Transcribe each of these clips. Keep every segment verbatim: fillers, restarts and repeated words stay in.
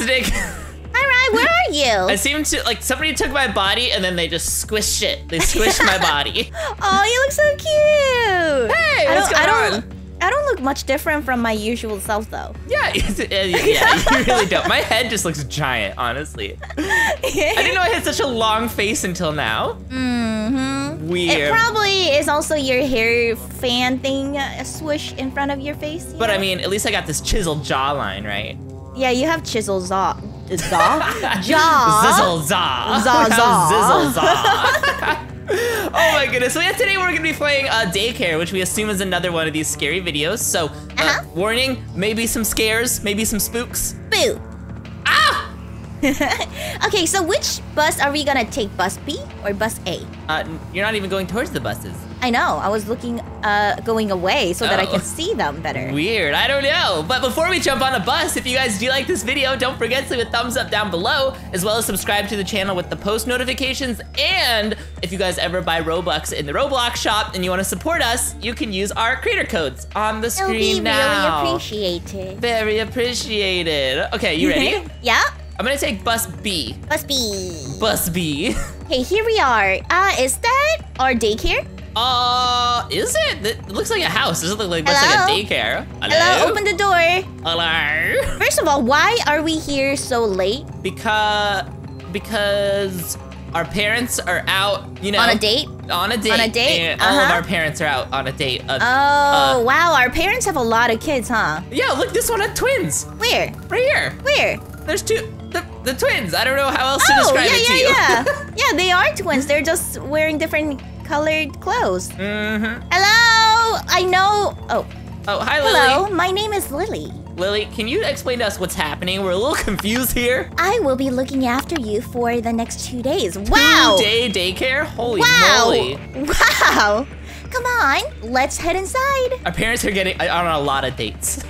Fantastic. All right, where are you? I seem to, like, somebody took my body and then they just squished it. They squished my body. Oh, you look so cute. Hey, I what's going I on? I don't look much different from my usual self, though. Yeah, yeah, you really don't. My head just looks giant, honestly. I didn't know I had such a long face until now. Mm-hmm. Weird. It probably is also your hair fan thing, a swoosh in front of your face. You but, know? I mean, at least I got this chiseled jawline, right? Yeah, you have chiseled jaw. Zaw? Jaw. Zizzle zaw. Zaw zaw. Zizzle zaw. Oh my goodness. So yeah, today we're gonna be playing uh, Daycare, which we assume is another one of these scary videos. So, uh, uh-huh. warning, maybe some scares, maybe some spooks. Boo. Ah! Okay, so which bus are we gonna take? Bus B or bus A? Uh, you're not even going towards the buses. I know, I was looking, uh, going away so oh. that I could see them better. Weird, I don't know. But before we jump on a bus, if you guys do like this video, don't forget to leave a thumbs up down below, as well as subscribe to the channel with the post notifications. And if you guys ever buy Robux in the Roblox shop and you want to support us, you can use our creator codes on the screen It'll be now. Really appreciated. Very appreciated. Okay, you ready? Yeah. I'm gonna take bus B. Bus B. Bus B. Hey, here we are. Uh, is that our daycare? Uh, is it? It looks like a house. Doesn't look like looks like a daycare. Hello? Hello. Open the door. Hello. First of all, why are we here so late? Because, because our parents are out. You know, on a date. On a date. On a date. And uh-huh. all of our parents are out on a date. Uh, oh uh, wow, our parents have a lot of kids, huh? Yeah. Look, this one had twins. Where? Right here. Where? There's two. The, the twins. I don't know how else oh, to describe yeah, it to yeah, you. Yeah, yeah, they are twins. They're just wearing different colored clothes. Mm-hmm. Hello. I know. Oh. Oh, hi, Lily. Hello. My name is Lily. Lily, can you explain to us what's happening? We're a little confused here. I will be looking after you for the next two days. Wow. Two-day daycare? Holy wow. moly. Wow. Come on. Let's head inside. Our parents are getting on a lot of dates.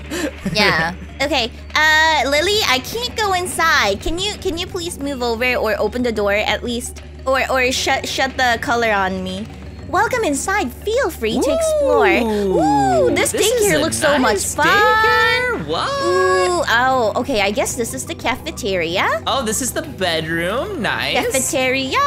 Yeah. Okay, uh, Lily, I can't go inside. Can you can you please move over or open the door at least, or or shut shut the color on me? Welcome inside. Feel free Ooh, to explore. Ooh, this, this daycare looks nice so much fun. Daycare? What? Ooh, oh, okay. I guess this is the cafeteria. Oh, this is the bedroom. Nice. Cafeteria.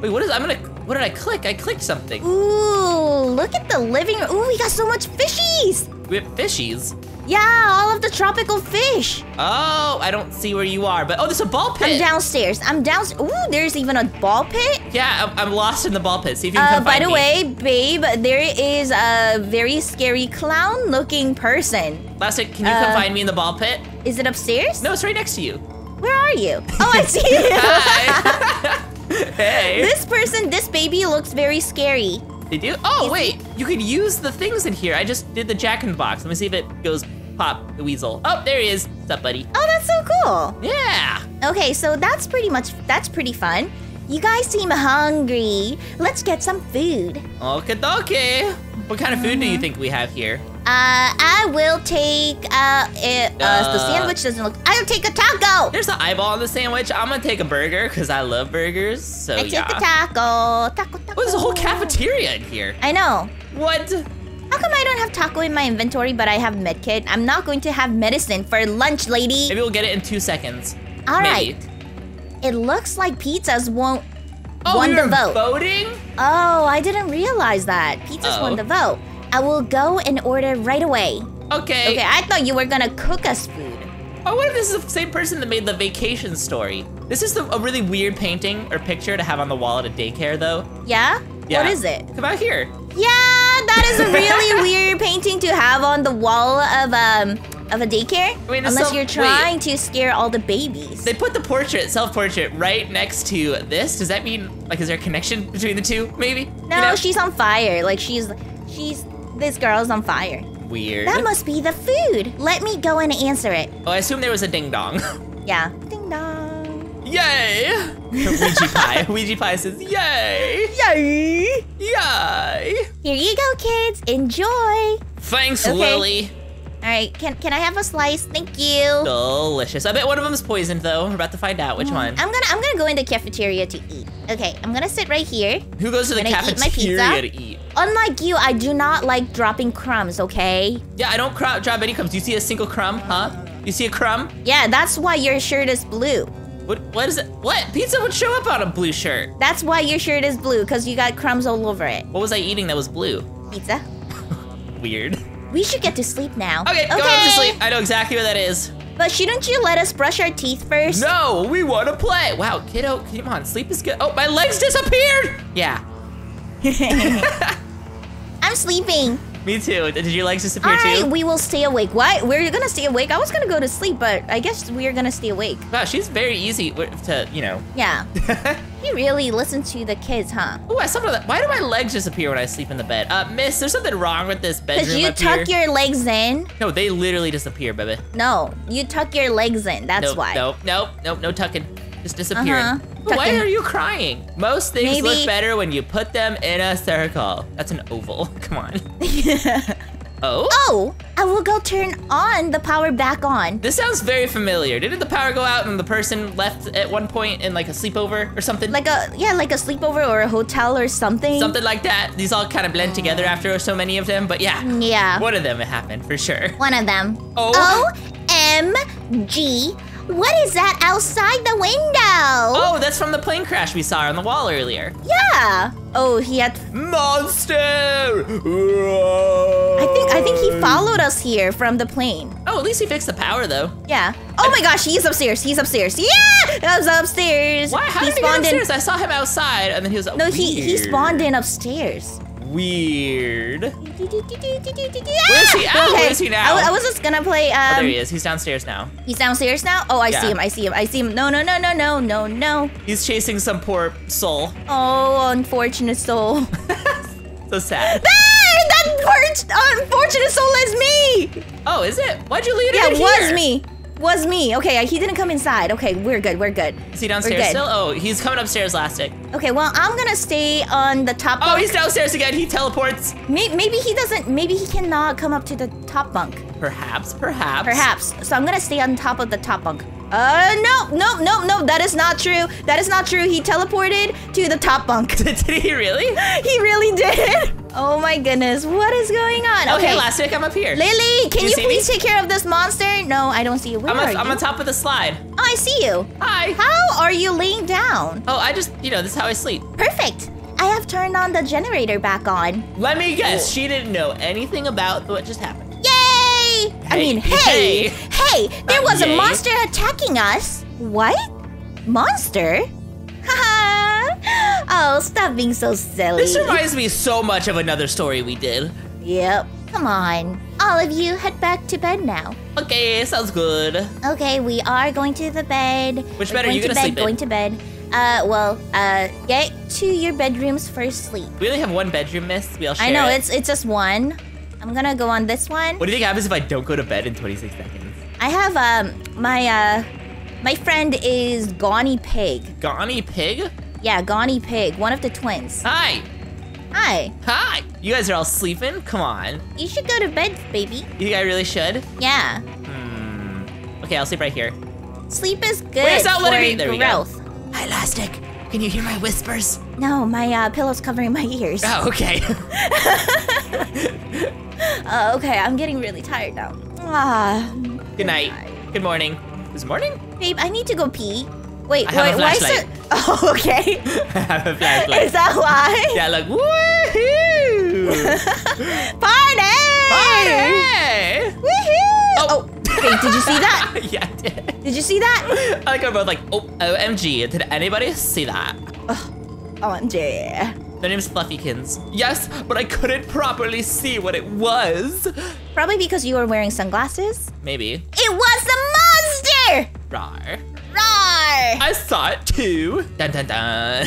Wait, what is? I'm gonna. What did I click? I clicked something. Ooh, look at the living room. Ooh, we got so much fishies. We have fishies. Yeah, all of the tropical fish. Oh, I don't see where you are, but oh, there's a ball pit. I'm downstairs. I'm downstairs. Ooh, there's even a ball pit. Yeah, I'm, I'm lost in the ball pit. See if you can uh, come by find the me. way, babe, there is a very scary clown-looking person. Plastic, can you uh, come find me in the ball pit? Is it upstairs? No, it's right next to you. Where are you? Oh, I see you. Hi. Hey. This person, this baby looks very scary. They do? Oh, is wait. It? You could use the things in here. I just did the jack in the box. Let me see if it goes pop the weasel. Oh, there he is. What's up, buddy? Oh, that's so cool. Yeah. Okay, so that's pretty much, that's pretty fun. You guys seem hungry. Let's get some food. Okie dokie. What kind of food mm-hmm. do you think we have here? Uh, I will take, uh, it, uh, uh, the sandwich doesn't look, I'll take a taco. There's an eyeball on the sandwich. I'm gonna take a burger, because I love burgers, so I yeah. I take a taco, taco, taco. Oh, there's a whole cafeteria in here. I know. What? How come I don't have taco in my inventory, but I have medkit? I'm not going to have medicine for lunch, lady. Maybe we'll get it in two seconds. All Maybe. right. It looks like pizzas won't oh, won the vote. Oh, voting? Oh, I didn't realize that. Pizzas oh. won the vote. I will go and order right away. Okay. Okay, I thought you were gonna cook us food. Oh, what if this is the same person that made the vacation story? This is the, a really weird painting or picture to have on the wall at a daycare, though. Yeah? Yeah. What is it? Come out here. Yeah, that is a really weird painting to have on the wall of um of a daycare. I mean, unless so, you're trying wait. to scare all the babies. They put the portrait, self-portrait, right next to this. Does that mean, like, is there a connection between the two, maybe? No, you know? She's on fire. Like, she's she's... This girl's on fire. Weird. That must be the food. Let me go and answer it. Oh, I assume there was a ding-dong. Yeah. Ding-dong. Yay! Ouija pie. Ouija pie says, yay! Yay! Yay! Here you go, kids. Enjoy. Thanks, okay. Lily. All right. Can can I have a slice? Thank you. Delicious. I bet one of them is poisoned, though. We're about to find out which mm. one. I'm gonna I'm gonna go in the cafeteria to eat. Okay. I'm gonna sit right here. Who goes to the cafeteria eat to eat? Unlike you, I do not like dropping crumbs, okay? Yeah, I don't crop, drop any crumbs. Do you see a single crumb, huh? You see a crumb? Yeah, that's why your shirt is blue. What? What is it? What? Pizza would show up on a blue shirt. That's why your shirt is blue, because you got crumbs all over it. What was I eating that was blue? Pizza. Weird. We should get to sleep now. Okay, okay. Go to sleep. I know exactly where that is. But shouldn't you let us brush our teeth first? No, we want to play. Wow, kiddo, come on, sleep is good. Oh, my legs disappeared. Yeah. I'm sleeping. Me too. Did your legs disappear too? All right, we will stay awake. What? We're gonna stay awake? I was gonna go to sleep, but I guess we're gonna stay awake. Wow, she's very easy to, you know. Yeah. You really listen to the kids, huh? Oh, I saw that. Why do my legs disappear when I sleep in the bed? Uh, miss, there's something wrong with this bedroom. Cause you up tuck here. your legs in. No, they literally disappear, baby. No, you tuck your legs in. That's nope, why. Nope, nope, nope, no tucking. Just disappearing. Uh-huh. Tucking. Why are you crying? Most things Maybe. look better when you put them in a circle. That's an oval. Come on. Oh? Oh, I will go turn on the power back on. This sounds very familiar. Didn't the power go out and the person left at one point in like a sleepover or something? Like a, yeah, like a sleepover or a hotel or something. Something like that. These all kind of blend together after so many of them, but yeah. Yeah. One of them it happened for sure. One of them. Oh. O M G. What is that outside the window? Oh, that's from the plane crash we saw on the wall earlier. Yeah. Oh, he had monster. I think I think he followed us here from the plane. Oh, at least he fixed the power though. Yeah. Oh I my gosh, he's upstairs. He's upstairs. Yeah, that was upstairs. Why? How he did he get upstairs? In. I saw him outside, and then he was no. Weird. He he spawned in upstairs. Weird. Where is he? Ow, okay. Where is he now? I, I was just gonna play. Um, oh, there he is. He's downstairs now. He's downstairs now? Oh, I yeah. see him. I see him. I see him. No, no, no, no, no, no, no. He's chasing some poor soul. Oh, unfortunate soul. So sad. There! That unfortunate soul is me! Oh, is it? Why'd you lead yeah, it in here? Yeah, it was me. Was me. Okay, he didn't come inside. Okay, we're good. We're good. Is he downstairs still? Oh, he's coming upstairs last day. Okay, well, I'm gonna stay on the top bunk. Oh, he's downstairs again. He teleports. Maybe, maybe he doesn't. Maybe he cannot come up to the top bunk. Perhaps, perhaps. Perhaps. So I'm gonna stay on top of the top bunk. Uh, no, no, no, no. That is not true. That is not true. He teleported to the top bunk. Did he really? He really did. Oh my goodness, what is going on? Okay, okay Elastic, I'm up here. Lily, can you, you please me? take care of this monster? No, I don't see you. Where I'm, a, are I'm you? on top of the slide. Oh, I see you. Hi. How are you laying down? Oh, I just, you know, this is how I sleep. Perfect. I have turned on the generator back on. Let me guess, Ooh. she didn't know anything about what just happened. Yay! Hey, I mean, hey, hey, hey there was yay. a monster attacking us. What? Monster? Haha. Oh, stop being so silly. This reminds me so much of another story we did. Yep. Come on. All of you head back to bed now. Okay, sounds good. Okay, we are going to the bed. Which We're bed are you going to sleep in? Going to bed. Uh, well, uh, get to your bedrooms for sleep. We only have one bedroom, miss. We all share I know, it. it's it's just one. I'm going to go on this one. What do you think happens if I don't go to bed in twenty-six seconds? I have, um, my, uh, my friend is Gawny Pig. Gawny Pig? Yeah, Gawny Pig, one of the twins. Hi. Hi. Hi. You guys are all sleeping? Come on. You should go to bed, baby. You think I really should? Yeah. Hmm. Okay, I'll sleep right here. Sleep is good. Where's that letter? There growth. we go. Hi, Elastic. Can you hear my whispers? No, my uh, pillow's covering my ears. Oh, okay. uh, okay, I'm getting really tired now. Ah. Good, good night. night. Good morning. Is it morning? Babe, I need to go pee. Wait, I have wait, a why is it? Oh, okay. I have a flashlight. Is that why? Yeah, like, woohoo! Party! Party! Woohoo! Oh, oh. Wait, did you see that? Yeah, I did. Did you see that? I like how we're both like, oh, O M G. Did anybody see that? Oh, O M G. Their name's Fluffykins. Yes, but I couldn't properly see what it was. Probably because you were wearing sunglasses? Maybe. It was the monster! Rawr. Roar! I saw it too. Dun dun dun.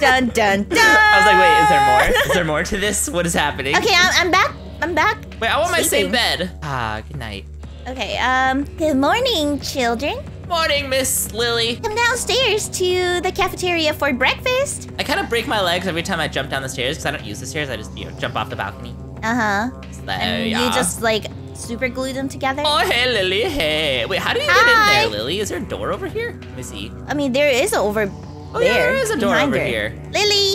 Dun dun dun. I was like, wait, is there more? Is there more to this? What is happening? Okay, I'm, I'm back. I'm back. Wait, I want Sleeping. my same bed. Ah, good night. Okay. Um. Good morning, children. Morning, Miss Lily. Come downstairs to the cafeteria for breakfast. I kind of break my legs every time I jump down the stairs because I don't use the stairs. I just you know jump off the balcony. Uh huh. So, and yeah. you just like. Super glue them together. Oh, hey, Lily. Hey. Wait, how do you Hi. get in there, Lily? Is there a door over here? Let me see. I mean, there is a over oh, there. Oh, yeah, there is a door over her. here. Lily,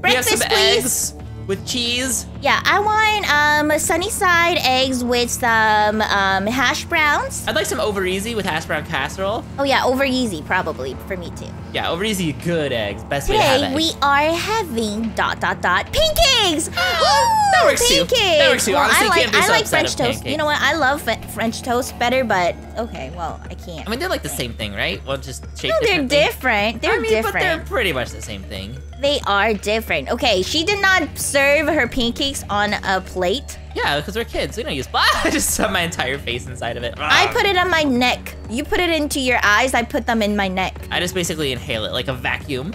breakfast, please. We have some please. eggs with cheese. Yeah, I want um, sunny side eggs with some um, hash browns. I'd like some over easy with hash brown casserole. Oh yeah, over easy probably for me too. Yeah, over easy, good eggs. Best Today, way to have eggs. Today we are having dot dot dot pancakes. Oh, that works pancakes. too. That works too. Well, honestly, I like, can't be I so like upset French toast. Pancakes. You know what? I love French toast better, but okay, well I can't. I mean, they're like the same thing, right? Well, just shape no, differently. They're different. They're I mean, different. But they're pretty much the same thing. They are different. Okay, she did not serve her pancakes on a plate. Yeah, because we're kids. We don't use... I just put my entire face inside of it. I put it on my neck. You put it into your eyes. I put them in my neck. I just basically inhale it like a vacuum.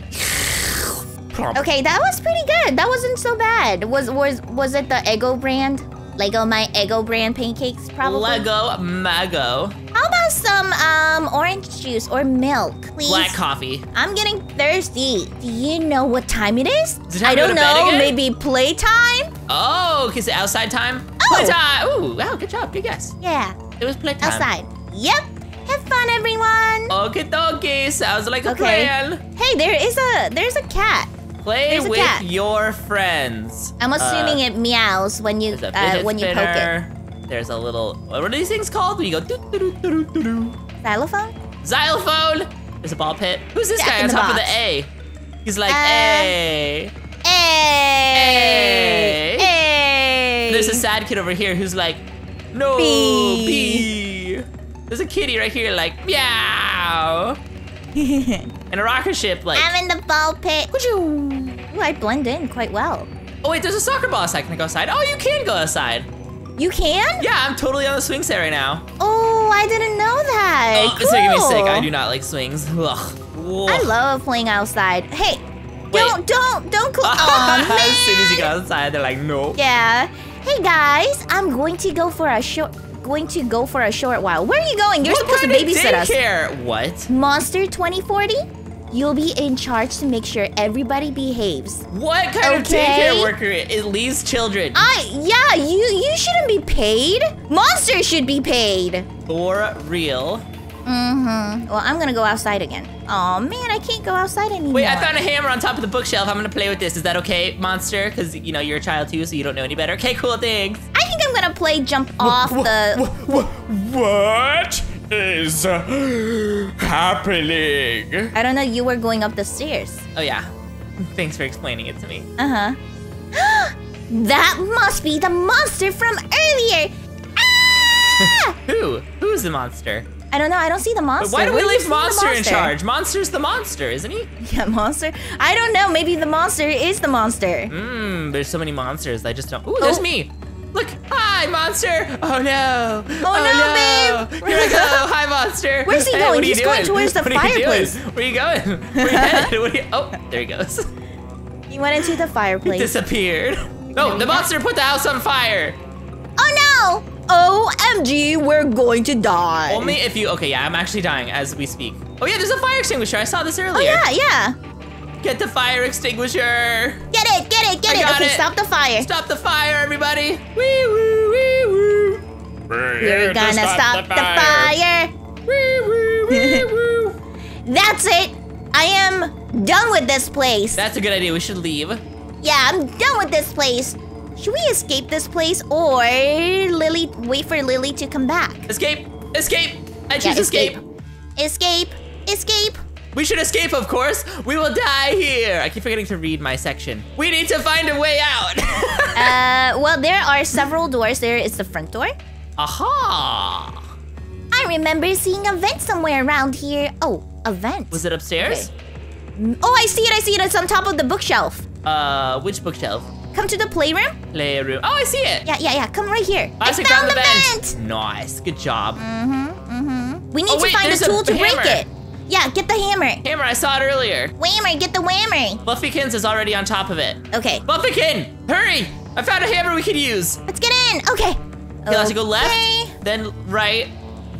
Okay, that was pretty good. That wasn't so bad. Was was was it the Eggo brand? Lego my Eggo brand pancakes, probably. Lego Mago. How about some um orange juice or milk, please? Black coffee. I'm getting thirsty. Do you know what time it is? Did I, I don't know. Maybe playtime. Oh, is it outside time? Oh. Playtime. Ooh, wow, good job. Good guess. Yeah. It was playtime. Outside. Yep. Have fun, everyone. Okie dokie. Sounds like a okay. plan. Hey, there is a there's a cat. Play with cat. your friends. I'm assuming uh, it meows when you uh, when you spinner. poke it. There's a little. What are these things called? When you go. Doo, doo, doo, doo, doo, doo. Xylophone. Xylophone. There's a ball pit. Who's this Jack guy on top box. of the A? He's like uh, A. A. A. A. And there's a sad kid over here who's like, no B. B. There's a kitty right here like meow. And a rocket ship, like... I'm in the ball pit. Ooh, I blend in quite well. Oh, wait, there's a soccer ball outside. Can I go outside? Oh, you can go outside. You can? Yeah, I'm totally on the swing set right now. Oh, I didn't know that. Oh, cool. It's making me sick. I do not like swings. Ugh. I love playing outside. Hey, wait. don't, don't, don't... Cl oh, man. As soon as you go outside, they're like, no. Yeah. Hey, guys, I'm going to go for a short... Going to go for a short while. Where are you going? You're supposed to babysit us. What? Monster twenty forty? You'll be in charge to make sure everybody behaves. What kind of daycare worker it leaves children? I yeah, you you shouldn't be paid. Monsters should be paid. For real. Mm-hmm. Well, I'm gonna go outside again. Oh man, I can't go outside anymore. Wait, I found a hammer on top of the bookshelf. I'm gonna play with this. Is that okay, monster? Because you know you're a child too, so you don't know any better. Okay, cool, thanks. I think I'm gonna play jump off what, the. What, what, what is happening? I don't know. You were going up the stairs. Oh yeah. Thanks for explaining it to me. Uh huh. That must be the monster from earlier. Ah! Who? Who's the monster? I don't know. I don't see the monster. But why do we leave monster, monster in charge? Monster's the monster, isn't he? Yeah, monster. I don't know. Maybe the monster is the monster. Mmm. There's so many monsters. I just don't. Ooh, oh, there's me. Look. Hi, monster. Oh no. Oh, oh no, no, babe. Here I go. Hi, monster. Where's he hey, going? He's doing? going towards the what fireplace. Are Where are you going? Where are you headed? What are you... Oh, there he goes. He went into the fireplace. He disappeared. Oh, the monster put the house on fire. Oh no. O M G, we're going to die. Only if you, okay, yeah, I'm actually dying as we speak. Oh yeah, there's a fire extinguisher. I saw this earlier. Oh yeah, yeah. Get the fire extinguisher. Get it, get it, get it. Okay, stop the fire. Stop the fire, everybody. Wee woo, wee woo. We're, we're gonna stop, stop the fire. The fire. Wee woo, wee woo. That's it. I am done with this place. That's a good idea. We should leave. Yeah, I'm done with this place. Should we escape this place or Lily wait for Lily to come back? Escape! Escape! I choose yeah, escape. escape! Escape! Escape! We should escape, of course! We will die here! I keep forgetting to read my section. We need to find a way out! uh, well, there are several doors. There is the front door. Aha! I remember seeing a vent somewhere around here. Oh, a vent. Was it upstairs? Okay. Oh, I see it! I see it! It's on top of the bookshelf. Uh, which bookshelf? Come to the playroom. Playroom. Oh, I see it. Yeah, yeah, yeah. Come right here. I, I found, found the vent. vent. Nice. Good job. Mm-hmm, mm-hmm. We need oh, wait, to find a tool a to hammer. break it. Yeah, get the hammer. Hammer, I saw it earlier. Whammer, get the whammer. Buffykins is already on top of it. Okay. Buffykin, hurry. I found a hammer we could use. Let's get in. Okay. You'll have to go left, then right,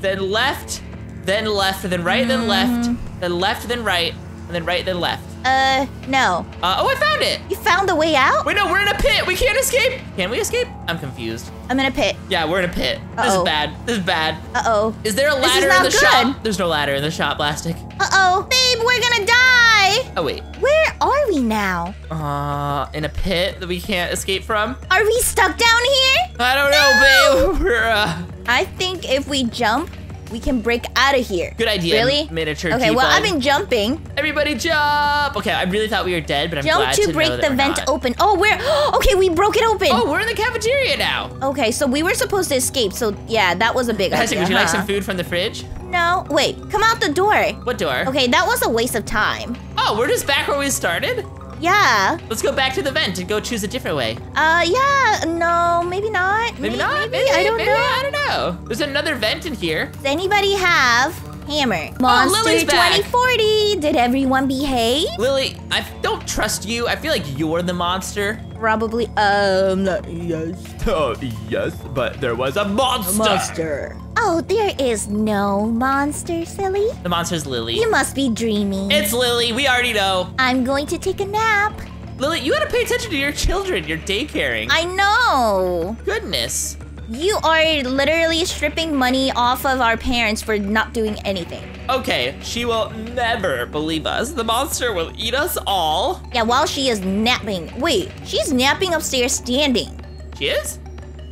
then left, then left, then right, mm-hmm. then left, then left, then right, and then right, then left. Uh, no. Uh, oh, I found it. You found the way out? Wait, no, we're in a pit. We can't escape. Can we escape? I'm confused. I'm in a pit. Yeah, we're in a pit. Uh-oh. This is bad. This is bad. Uh-oh. Is there a ladder in the good. shop? There's no ladder in the shop, Plastic. Uh-oh. Babe, we're gonna die. Okay. Oh, wait. Where are we now? Uh, in a pit that we can't escape from? Are we stuck down here? I don't no! know, babe. We're, uh... I think if we jump, we can break out of here. Good idea. Really? Miniature okay, well, I've been jumping. Everybody jump. Okay, I really thought we were dead, but I'm jump glad to, to break know that the we're vent not. Open. Oh, we're... Okay, we broke it open. Oh, we're in the cafeteria now. Okay, so we were supposed to escape. So, yeah, that was a big idea. Would you huh? like some food from the fridge? No. Wait, come out the door. What door? Okay, that was a waste of time. Oh, we're just back where we started? Yeah. Let's go back to the vent and go choose a different way. Uh, yeah. No, maybe not. Maybe, maybe not? Maybe, maybe I don't maybe, know. I don't know. There's another vent in here. Does anybody have hammer? Monster oh, Lily's back. twenty forty. Did everyone behave? Lily, I don't trust you. I feel like you're the monster. Probably, um, yes. Oh, yes, but there was a monster. A monster. Oh, there is no monster, silly. The monster's Lily. You must be dreaming. It's Lily. We already know. I'm going to take a nap. Lily, you gotta pay attention to your children. You're daycaring. I know. Goodness. You are literally stripping money off of our parents for not doing anything. Okay, she will never believe us. The monster will eat us all. Yeah, while she is napping. Wait, she's napping upstairs standing. She is?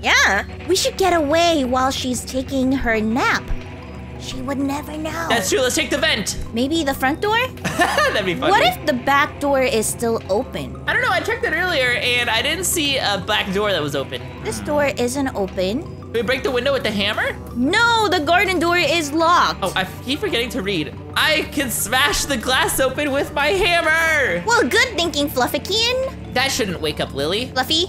Yeah. We should get away while she's taking her nap. She would never know. That's true. Let's take the vent. Maybe the front door? That'd be funny. What if the back door is still open? I don't know. I checked it earlier, and I didn't see a back door that was open. This door isn't open. Can we break the window with the hammer? No, the garden door is locked. Oh, I keep forgetting to read. I can smash the glass open with my hammer. Well, good thinking, Fluffican. That shouldn't wake up Lily. Fluffy,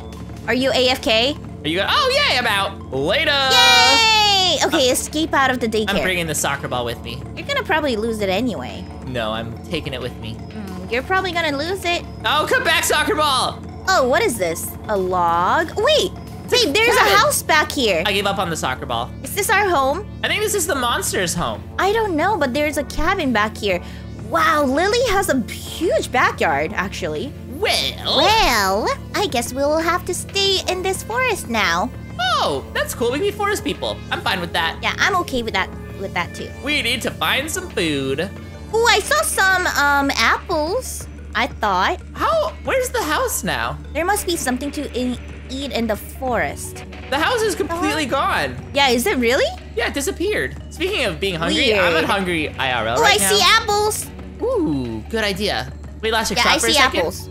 are you A F K? Are you gonna? Oh, yay, I'm out. Later. Yay! Okay, uh, escape out of the daycare. I'm bringing the soccer ball with me. You're gonna probably lose it anyway. No, I'm taking it with me. Mm, you're probably gonna lose it. Oh, come back, soccer ball! Oh, what is this? A log? Wait, babe, there's a house back here. I gave up on the soccer ball. Is this our home? I think this is the monster's home. I don't know, but there's a cabin back here. Wow, Lily has a huge backyard, actually. Well... Well, I guess we'll have to stay in this forest now. Oh, that's cool. We can be forest people. I'm fine with that. Yeah, I'm okay with that with that too. We need to find some food. Oh, I saw some um apples, I thought. How? Where's the house now? There must be something to in, eat in the forest. The house is completely uh, gone. Yeah, is it really? Yeah, it disappeared. Speaking of being hungry, Weird. I'm at hungry I R L Ooh, right I now. Oh, I see apples. Ooh, good idea. Wait, Lasha, yeah, stop I for a second. Yeah, I see apples.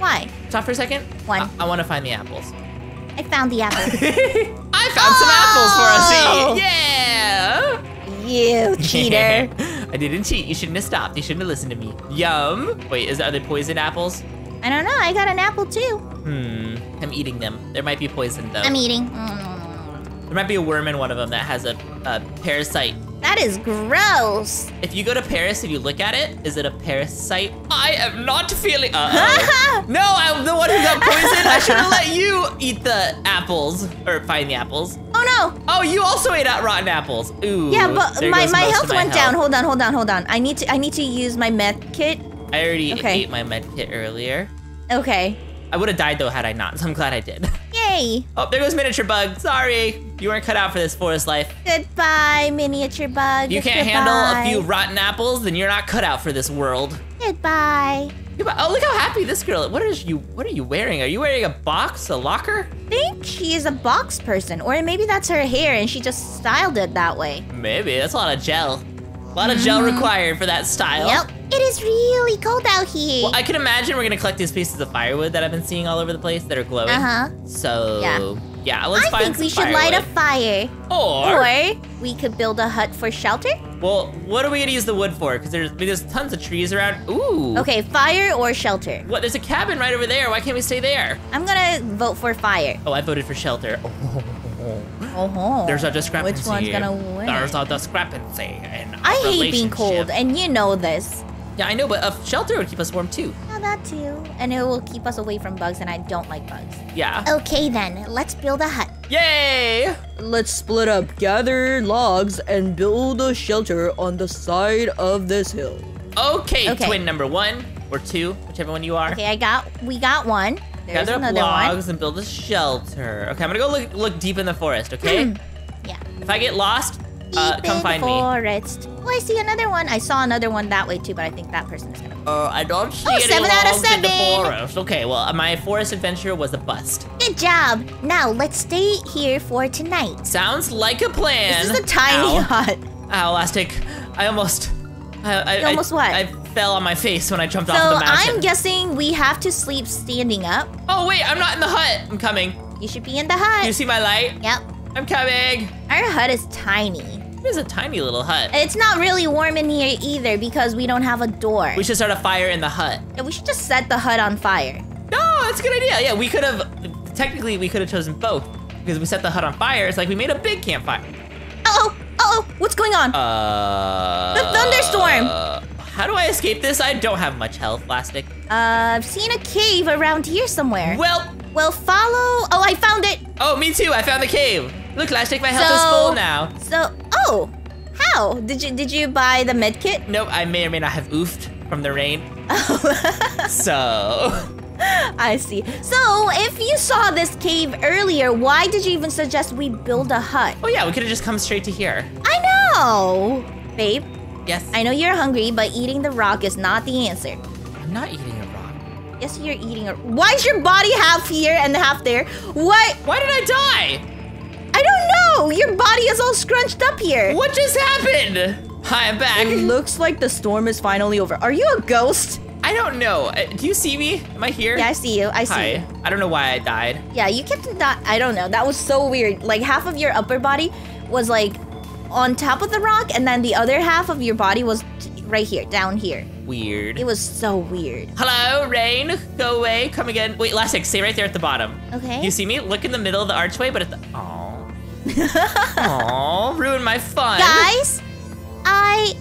Why? Stop for a second. One. I, I want to find the apples. I found the apple. I found oh! some apples for us to eat. Yeah. You cheater. I didn't cheat. You shouldn't have stopped. You shouldn't have listened to me. Yum. Wait, is are there poison apples? I don't know. I got an apple too. Hmm. I'm eating them. There might be poison though. I'm eating. Mm. There might be a worm in one of them that has a, a parasite. That is gross. If you go to Paris and you look at it, is it a parasite? I am not feeling... Uh-oh. No, I'm the one who got poisoned. I should have let you eat the apples or find the apples. Oh, no. Oh, you also ate out rotten apples. Ooh. Yeah, but my, my health my went health. down. Hold on, hold on, hold on. I need to I need to use my med kit. I already okay. ate my med kit earlier. Okay. I would have died, though, had I not, so I'm glad I did. Yay. Oh, there goes miniature bug. Sorry. You weren't cut out for this forest life. Goodbye, miniature bug. You can't Goodbye. handle a few rotten apples, then you're not cut out for this world. Goodbye. Goodbye. Oh, look how happy this girl is. What, is you, what are you wearing? Are you wearing a box, a locker? I think she is a box person, or maybe that's her hair, and she just styled it that way. Maybe. That's a lot of gel. A lot of mm. gel required for that style. Yep. It is really cold out here. Well, I can imagine we're going to collect these pieces of firewood that I've been seeing all over the place that are glowing. Uh-huh. So, yeah, yeah let's I find I think we should firewood. light a fire. Or, or we could build a hut for shelter. Well, what are we going to use the wood for? Because there's, there's tons of trees around. Ooh. Okay, fire or shelter. What? There's a cabin right over there. Why can't we stay there? I'm going to vote for fire. Oh, I voted for shelter. Oh. Uh-huh. There's a discrepancy. Which one's going to win? There's a discrepancy in I hate being cold, and you know this. Yeah, I know, but a shelter would keep us warm, too. Oh, that, too. And it will keep us away from bugs, and I don't like bugs. Yeah. Okay, then. Let's build a hut. Yay! Let's split up, gather logs, and build a shelter on the side of this hill. Okay, okay. twin number one or two, whichever one you are. Okay, I got, we got one. There's gather up logs one. and build a shelter. Okay, I'm going to go look, look deep in the forest, okay? Mm. Yeah. If I get lost, Uh, come find forest. me. Oh, I see another one. I saw another one that way too, but I think that person is gonna. Oh, uh, I don't see oh, any logs in the forest. Okay, well, my forest adventure was a bust. Good job. Now let's stay here for tonight. Sounds like a plan. This is a tiny Ow. hut. Ow, Elastic. I almost. I, I you almost I, what? I fell on my face when I jumped so off the mountain. So I'm guessing we have to sleep standing up. Oh wait, I'm not in the hut. I'm coming. You should be in the hut. You see my light? Yep. I'm coming. Our hut is tiny. It is a tiny little hut. It's not really warm in here either because we don't have a door. We should start a fire in the hut. Yeah, we should just set the hut on fire. No, that's a good idea. Yeah, we could have, technically we could have chosen both because we set the hut on fire. It's like we made a big campfire. Uh-oh, uh-oh, what's going on? Uh. The thunderstorm. Uh, how do I escape this? I don't have much health, Plastic. Uh, I've seen a cave around here somewhere. Well. Well, follow, oh, I found it. Oh, me too, I found the cave. Look, Plastic, my health so, is full now. So, oh, how? Did you did you buy the med kit? Nope, I may or may not have oofed from the rain. Oh. So. I see. So, if you saw this cave earlier, why did you even suggest we build a hut? Oh yeah, we could have just come straight to here. I know, babe. Yes? I know you're hungry, but eating the rock is not the answer. I'm not eating a rock. Yes, you're eating a rock. Why is your body half here and half there? What? Why did I die? I don't know! Your body is all scrunched up here! What just happened? Hi, I'm back. It looks like the storm is finally over. Are you a ghost? I don't know. Uh, do you see me? Am I here? Yeah, I see you. I see Hi. you. I don't know why I died. Yeah, you kept not. I don't know. That was so weird. Like, half of your upper body was, like, on top of the rock, and then the other half of your body was right here, down here. Weird. It was so weird. Hello, rain. Go away. Come again. Wait, Elastic, stay right there at the bottom. Okay. You see me? Look in the middle of the archway, but at the... Aw. Aww, ruined my fun. Guys, I...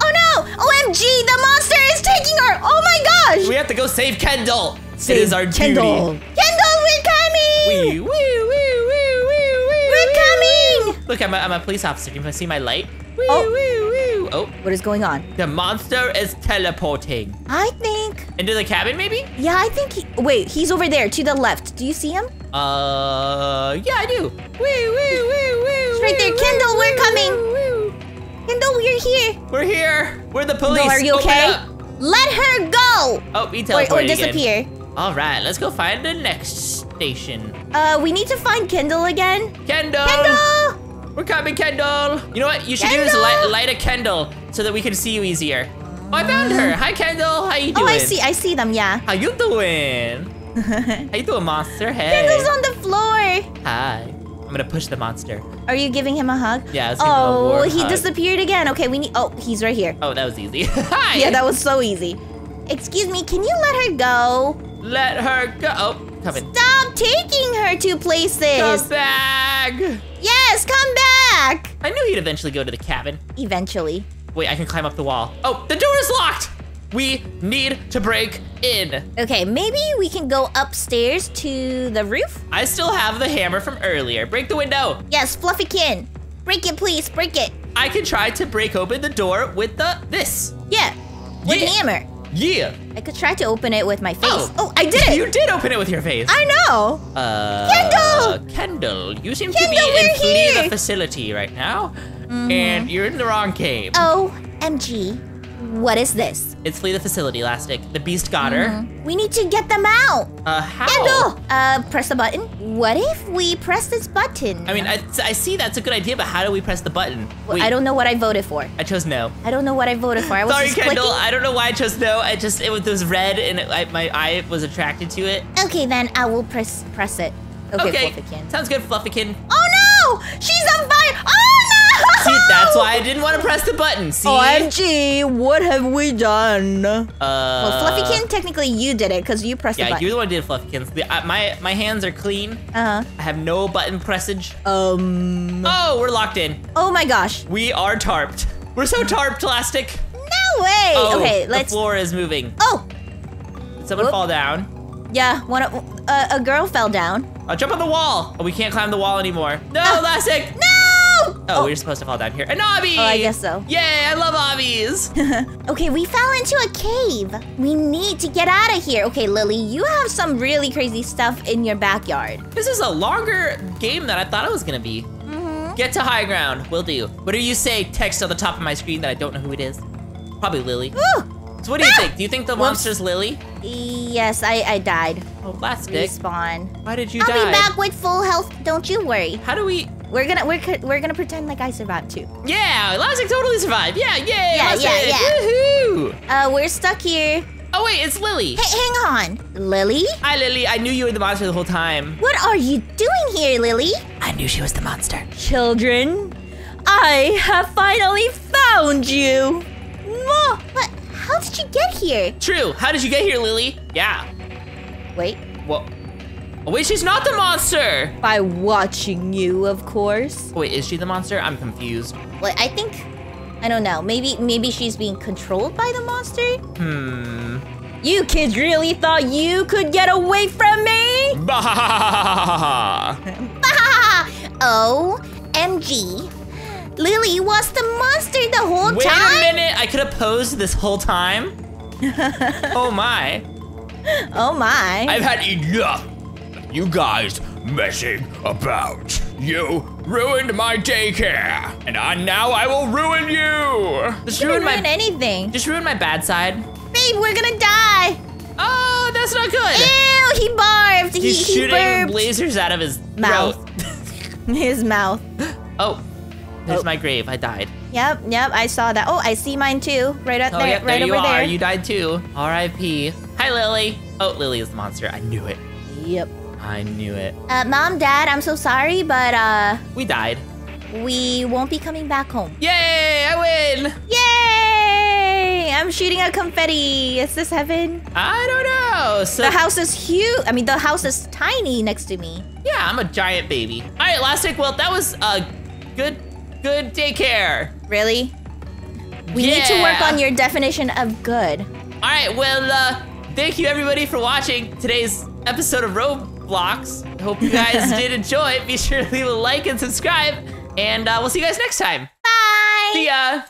Oh no! O M G, the monster is taking her! Oh my gosh! We have to go save Kendall. Save it is our Kendall. duty. Kendall, we're coming! Wee, wee, wee, wee, wee, wee, we're coming! Wee. Look, I'm a, I'm a police officer. You can see my light? Wee, oh. Wee, wee. Oh. What is going on? The monster is teleporting. I think... Into the cabin, maybe? Yeah, I think he... Wait, he's over there to the left. Do you see him? Uh, yeah, I do. Wee, wee, wee, wee, it's right there. Wee, Kendall, wee, we're coming. Wee, wee. Kendall, we're here. We're here. We're the police. No, are you okay? Let her go. Oh, we teleported. Or, or disappear. Again. All right, let's go find the next station. Uh, we need to find Kendall again. Kendall. Kendall. We're coming, Kendall. You know what you should Kendall. do is light, light a Kendall so that we can see you easier. Oh, I found her. Hi, Kendall. How you doing? Oh, I see. I see them, yeah. How you doing? How you doing, monster? Hey. Kendall's on the floor. Hi. I'm gonna push the monster. Are you giving him a hug? Yeah, I was giving oh, him a warm he hug. disappeared again. Okay, we need. Oh, he's right here. Oh, that was easy. Hi. Yeah, that was so easy. Excuse me, can you let her go? Let her go. Oh, coming. Stop taking her to places. Come back. Yes, come back. I knew he'd eventually go to the cabin. Eventually. Wait, I can climb up the wall. Oh, the door is locked. We need to break in. Okay, maybe we can go upstairs to the roof? I still have the hammer from earlier. Break the window. Yes, Fluffykin. Break it, please. Break it. I can try to break open the door with the this. Yeah, with yeah. the hammer. Yeah. I could try to open it with my face. Oh, oh I did it. You did open it with your face. I know. Uh, Kendall. Uh, Kendall, you seem Kendall, to be in Flee the Facility right now. Mm-hmm. And you're in the wrong cave. O M G. What is this? It's Flee the Facility, Elastic. The beast got her. Mm-hmm. We need to get them out. Uh, how? Kendall! Uh, press the button. What if we press this button? I mean, I, I see that's a good idea, but how do we press the button? Well, I don't know what I voted for. I chose no. I don't know what I voted for. I was Sorry, just Kendall. Clicking. I don't know why I chose no. I just, it was, it was red and it, I, my eye was attracted to it. Okay, then I will press press it. Okay, okay. Fluffykin. Sounds good, Fluffykin. Oh no! She's on fire! Oh no! See, that's why I didn't want to press the button. See? O M G, what have we done? Uh, well, Fluffykin, technically you did it because you pressed yeah, the button. Yeah, you're the one who did Fluffykin. The, uh, my my hands are clean. Uh huh. I have no button pressage. Um. Oh, we're locked in. Oh my gosh. We are tarped. We're so tarped, Elastic. No way. Oh, okay, let's. The floor is moving. Oh. Did someone Whoop. fall down? Yeah, one. Uh, a girl fell down. Uh, jump on the wall. Oh, we can't climb the wall anymore. No, uh, Elastic. No. Oh, oh, we're supposed to fall down here. An obby! Oh, I guess so. Yay, I love obbies! Okay, we fell into a cave. We need to get out of here. Okay, Lily, you have some really crazy stuff in your backyard. This is a longer game than I thought it was gonna be. Mm-hmm. Get to high ground. Will do. What do you say? Text on the top of my screen that I don't know who it is. Probably Lily. Ooh. So what do you ah! think? Do you think the Whoops. monster's Lily? Yes, I, I died. Oh, that's dick. Respawn. Why did you I'll die? I'll be back with full health. Don't you worry. How do we? We're gonna we're we're gonna pretend like I survived too. Yeah, Lasik totally survived. Yeah, yay, yeah, Lasik. yeah, yeah. Woohoo! Uh, we're stuck here. Oh wait, it's Lily. Hey, hang on, Lily. Hi, Lily. I knew you were the monster the whole time. What are you doing here, Lily? I knew she was the monster. Children, I have finally found you. What? How did you get here? True. How did you get here, Lily? Yeah. Wait. What? Oh, wait, she's not the monster! By watching you, of course. Wait, is she the monster? I'm confused. Well, I think... I don't know. Maybe maybe she's being controlled by the monster? Hmm... You kids really thought you could get away from me? Bah! Bah! O M G. Lily was the monster the whole Wait time? Wait a minute, I could have posed this whole time? Oh my. Oh my. I've had enough of you guys messing about. You ruined my daycare, and I, now I will ruin you. Just you ruin, ruin my, anything. Just ruin my bad side. Babe, we're gonna die. Oh, that's not good. Ew, he barfed. He's he, shooting he lasers out of his mouth. Throat. His mouth. Oh. There's oh. my grave. I died. Yep, yep. I saw that. Oh, I see mine too. Right up oh, there. Yep, right there over you there. Are. You died too. R I P Hi, Lily. Oh, Lily is the monster. I knew it. Yep. I knew it. Uh, Mom, Dad, I'm so sorry, but uh, we died. We won't be coming back home. Yay! I win. Yay! I'm shooting a confetti. Is this heaven? I don't know. So the house is huge. I mean, the house is tiny next to me. Yeah, I'm a giant baby. All right, Lasik. Well, that was a good. Good daycare. Really? We yeah. need to work on your definition of good. All right, well, uh, thank you everybody for watching today's episode of Roblox. I hope you guys did enjoy it. Be sure to leave a like and subscribe, and uh, we'll see you guys next time. Bye. See ya.